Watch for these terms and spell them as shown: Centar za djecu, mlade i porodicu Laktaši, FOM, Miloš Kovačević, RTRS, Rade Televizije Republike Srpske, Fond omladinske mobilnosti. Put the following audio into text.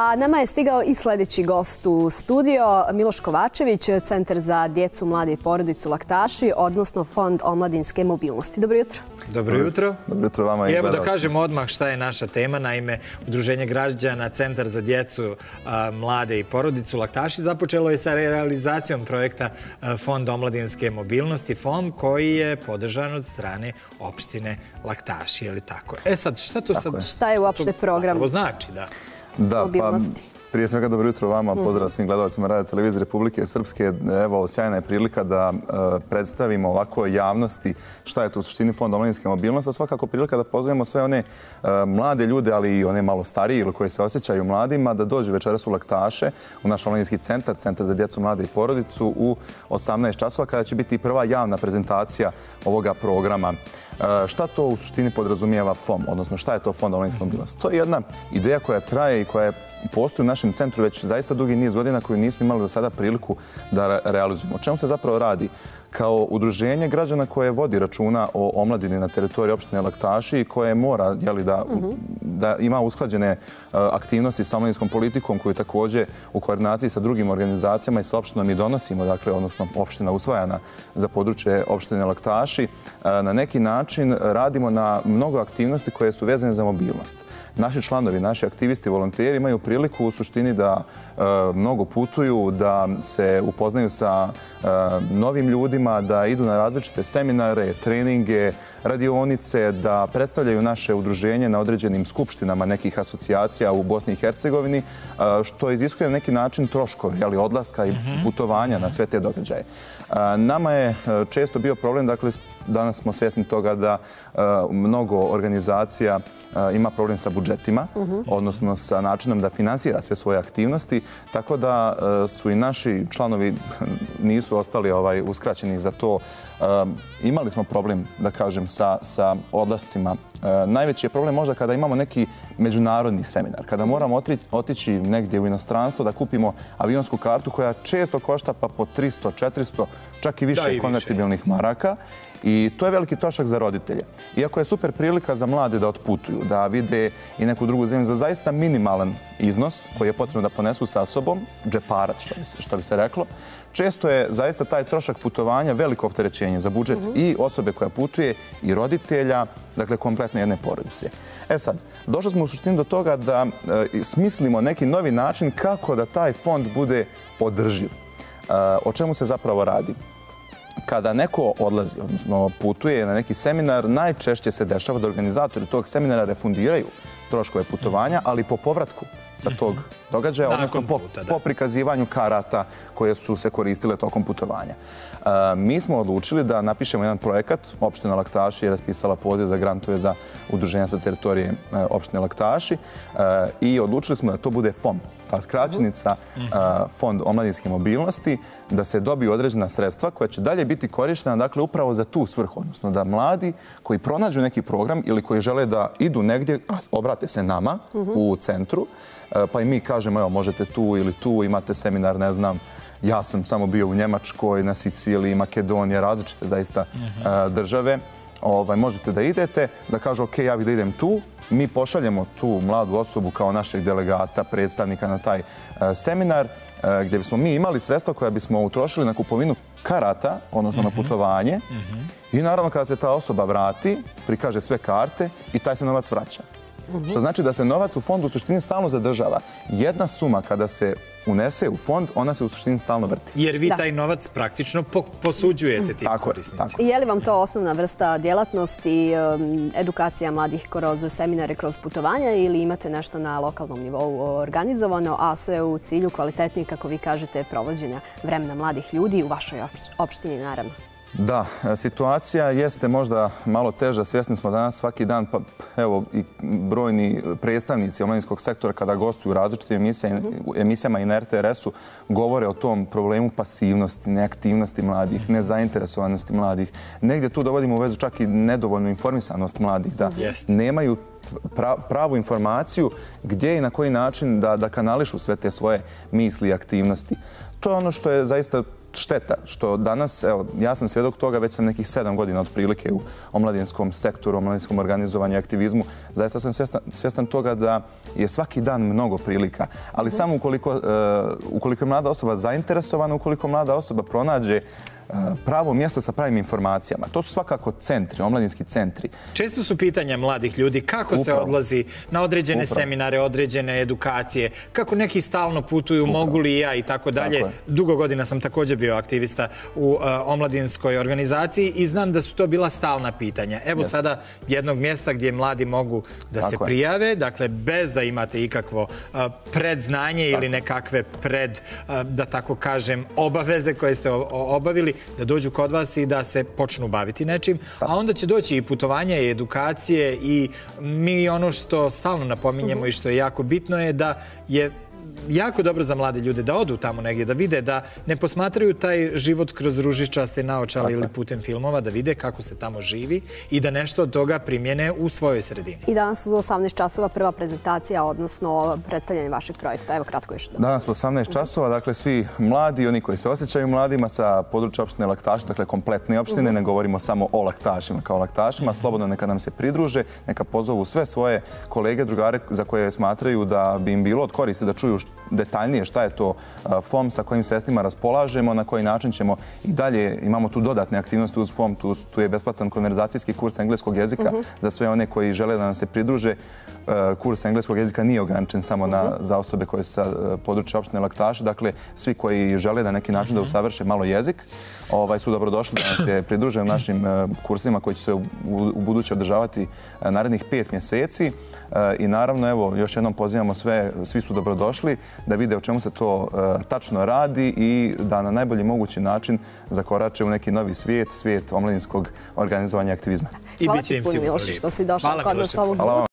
A nama je stigao i sljedeći gost u studio, Miloš Kovačević, Centar za djecu, mlade i porodicu Laktaši, odnosno Fond omladinske mobilnosti. Dobro jutro. Dobro jutro. Dobro jutro vama i gledalci. Evo da kažemo odmah šta je naša tema. Naime, Udruženje građana Centar za djecu, mlade i porodicu Laktaši započelo je sa realizacijom projekta Fond omladinske mobilnosti, FOM, koji je podržan od strane opštine Laktaši, je li tako? E sad, šta to sad... Šta je uopšte program? Ovo znači, da. Da, pa prije svega dobro jutro vama, pozdrav svim gledalcima Rade Televizije Republike Srpske. Evo, sjajna je prilika da predstavimo ovako javnosti šta je to u suštini Fond omladinske mobilnosti, a svakako prilika da pozovemo sve one mlade ljude, ali i one malo stariji ili koji se osjećaju mladima, da dođu večeras u Laktaše, u naš omladinski centar, Centar za djecu, mlade i porodicu, u 18 časova, kada će biti prva javna prezentacija ovoga programa. Šta to u suštini podrazumijeva FOM, odnosno šta je to Fond omladinske mobilnosti? To je jedna ideja koja traje i koja postoji u našem centru već zaista dugi niz godina, koju nismo imali do sada priliku da realizujemo. O čemu se zapravo radi? Kao udruženje građana koje vodi računa o omladini na teritoriji opštine Laktaši i koje mora da ima usklađene aktivnosti sa omladinskom politikom, koju također u koordinaciji sa drugim organizacijama i sa opštinom mi donosimo, dakle, odnosno opština usvajana za područje opštine Laktaši, na neki način radimo na mnogo aktivnosti koje su vezane za mobilnost. Naši članovi, naši aktivisti, volonteri imaju priliku u suštini da mnogo putuju, da se upoznaju sa novim ljudima, da idu na različite seminare, treninge, radionice, da predstavljaju naše udruženje na određenim skupštinama nekih asocijacija u Bosni i Hercegovini, što iziskuje na neki način troškove, ali odlaska i putovanja na sve te događaje. Nama je često bio problem, dakle, danas smo svjesni toga da mnogo organizacija ima problem sa budžetima, odnosno sa načinom da finansira sve svoje aktivnosti, tako da su i naši članovi nisu ostali uskraćeni za to. Imali smo problem, da kažem, sa odlascima. Najveći je problem možda kada imamo neki međunarodni seminar, kada moramo otići negdje u inostranstvo da kupimo avionsku kartu koja često košta pa po 300, 400, čak i više konvertibilnih maraka. I to je veliki trošak za roditelje. Iako je super prilika za mlade da otputuju, da vide i neku drugu zemlju za zaista minimalan iznos koji je potrebno da ponesu sa sobom, džeparac što bi se reklo, često je zaista taj trošak putovanja veliko opterećenje za budžet i osobe koja putuje i roditelja, dakle kompletne jedne porodice. E sad, došli smo u suštini do toga da smislimo neki novi način kako da taj fond bude održiv. O čemu se zapravo radi? Kada neko odlazi, odnosno putuje na neki seminar, najčešće se dešava da organizatori tog seminara refundiraju troškove putovanja, ali po povratku sa tog događaja, odnosno po prikazivanju karata koje su se koristile tokom putovanja. Mi smo odlučili da napišemo jedan projekat. Opština Laktaši je raspisala poziv za grantove za udruženja sa teritorije opštine Laktaši i odlučili smo da to bude FOM, ta skraćenica Fond omladinske mobilnosti, da se dobiju određena sredstva koja će dalje biti korištena, dakle, upravo za tu svrhu, odnosno da mladi koji pronađu neki program ili koji žele da idu negdje, obrate se nama u centru, pa i mi kažemo, evo, možete tu ili tu, imate seminar, ne znam, ja sam samo bio u Njemačkoj, na Siciliji, Makedoniji, različite zaista države, možete da idete, da kažu, ok, ja bih da idem tu, mi pošaljemo tu mladu osobu kao našeg delegata, predstavnika na taj seminar, gdje bismo mi imali sredstva koja bismo utrošili na kupovinu karata, odnosno na putovanje, i naravno kada se ta osoba vrati, prikaže sve karte i taj se novac vraća. Što znači da se novac u fondu u suštini stalno zadržava. Jedna suma kada se unese u fond, ona se u suštini stalno vrti. Jer vi taj novac praktično posuđujete tim korisnicima. Je li vam to osnovna vrsta djelatnosti, edukacija mladih kroz seminare, kroz putovanja, ili imate nešto na lokalnom nivou organizovano, a sve u cilju kvalitetnije, kako vi kažete, provođenja vremena mladih ljudi u vašoj opštini, naravno? Da, situacija jeste možda malo teža, svjesni smo danas svaki dan, pa evo i brojni predstavnici omladinskog sektora kada gostuju u različitim emisijama i na RTRS-u govore o tom problemu pasivnosti, neaktivnosti mladih, nezainteresovanosti mladih. Negdje tu dovodimo u vezu čak i nedovoljnu informisanost mladih, da nemaju pravu informaciju gdje i na koji način da kanališu sve te svoje misli i aktivnosti. To je ono što je zaista šteta što danas, evo, ja sam svjedok toga, već sam nekih 7 godina otprilike u omladinskom sektoru, omladinskom organizovanju i aktivizmu. Zaista sam svjestan toga da je svaki dan mnogo prilika, ali samo ukoliko je mlada osoba zainteresovana, ukoliko mlada osoba pronađe pravo mjesto sa pravim informacijama. To su svakako centri, omladinski centri. Često su pitanja mladih ljudi kako se odlazi na određene seminare, određene edukacije, kako neki stalno putuju, mogu li ja i tako dalje. Dugo godina sam također bio aktivista u omladinskoj organizaciji i znam da su to bila stalna pitanja. Evo sada jednog mjesta gdje mladi mogu da se prijave, dakle bez da imate ikakvo predznanje ili nekakve pred, da tako kažem, obaveze koje ste obavili, da dođu kod vas i da se počnu baviti nečim, a onda će doći i putovanja i edukacije i mi ono što stalno napominjemo i što je jako bitno je da je jako dobro za mlade ljude da odu tamo negdje, da vide, da ne posmatraju taj život kroz ružičaste naočale ili putem filmova, da vide kako se tamo živi i da nešto od toga primjene u svojoj sredini. I danas u 18 časova prva prezentacija, odnosno predstavljanje vašeg projekta. Evo kratko još. Danas u 18 časova, dakle, svi mladi, oni koji se osjećaju mladima sa područja opštine Laktaši, dakle kompletne opštine, ne govorimo samo o Laktašima kao Laktašima, slobodno neka nam se pridruže, neka pozovu sve svoje kolege, drugare za koje smatraju da bi im bilo od koriste da čuju detaljnije šta je to FOM, sa kojim sredstvima raspolažemo, na koji način ćemo i dalje, imamo tu dodatne aktivnosti uz FOM, tu je besplatan konverzacijski kurs engleskog jezika za sve one koji žele da nam se pridruže. Kurs engleskog jezika nije ograničen samo za osobe koje su sa područja opštine Laktaši, dakle svi koji žele da neki način da usavrše malo jezik su dobrodošli da nam se pridruže u našim kursima koji će se u buduće održavati narednih 5 mjeseci i naravno, evo, još jednom pozivamo sve, svi su dobrodošli da vide o čemu se to tačno radi i da na najbolji mogući način zakorače u neki novi svijet, svijet omladinskog organizovanja i aktivizma. I bit će im sigurno lijepo. Hvala, Miloše.